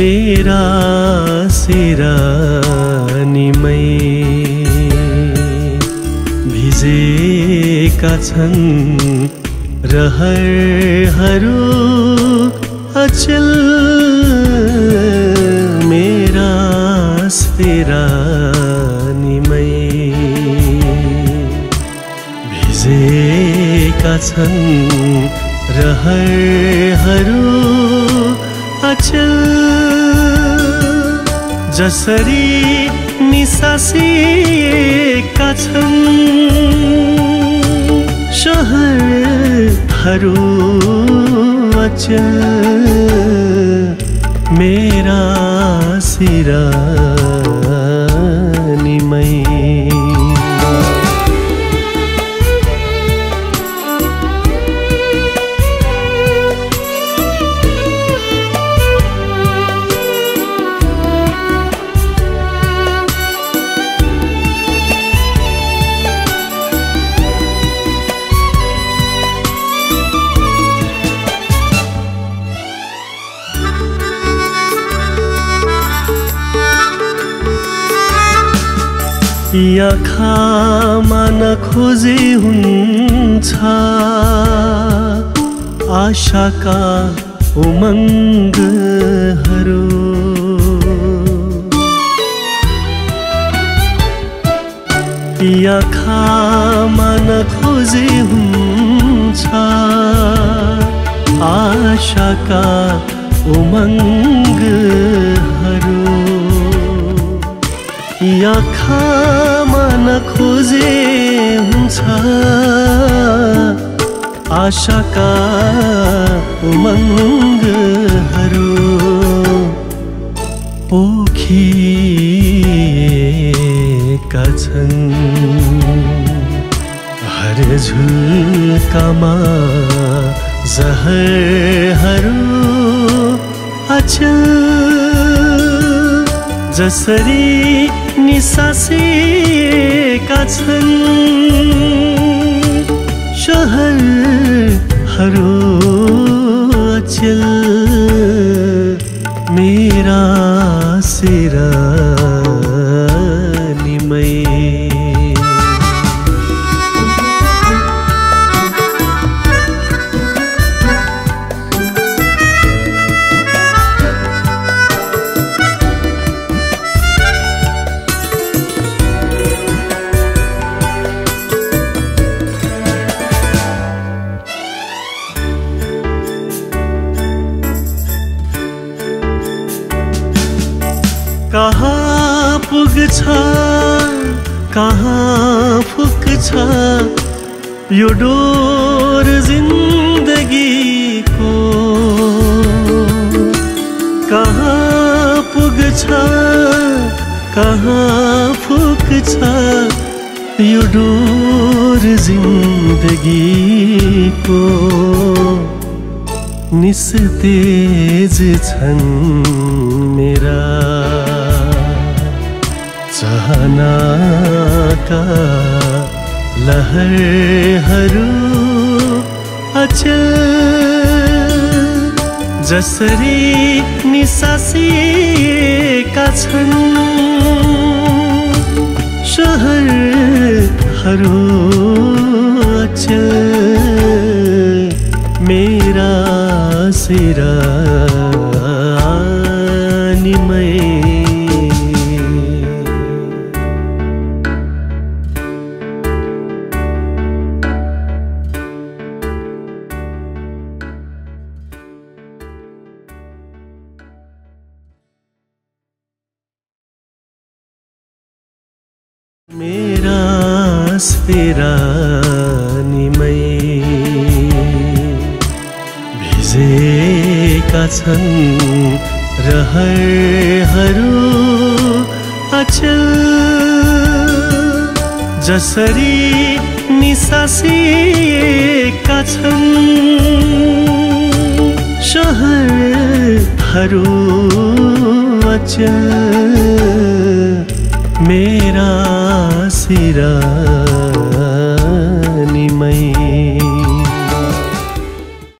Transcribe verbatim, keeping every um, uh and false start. मेरा सिरानीमै भिजेका छन् रहरहरू अचल मेरा सिरानीमै भिजेका छन् रहरहरू अचल जसरी निसासिएका छन् शहरहरू अचल मेरा सिरानीमै आँखामा नखोजे हुन्छ आशाका उमङ्गहरू आँखामा नखोजे हुन्छ आशाका उमङ्गहरू आँखामा नखोजे हुन्छ आशाका उमङ्गहरू पोखिएका छन् हर झुल्कामा जहरहरू अचल जसरी निसासिएका छन् शहरहरू अचल मेरा सिरानीमै कहाँ पुग्छ कहाँ फुक्छ यो डोर जिन्दगीको कहाँ पुग्छ कहाँ फुक्छ यो डोर जिन्दगीको निस्तेज छन् मेरा चाहनाका लहरहरू अचल जसरी निसासिएका छन् शहरहरू अचल मेरा सिरानीमै मेरा सिरानीमै भिजेका छन् रहरहरू अचल जसरी निसासिएका छन् शहरहरू अचल मेरा सिरानीमै।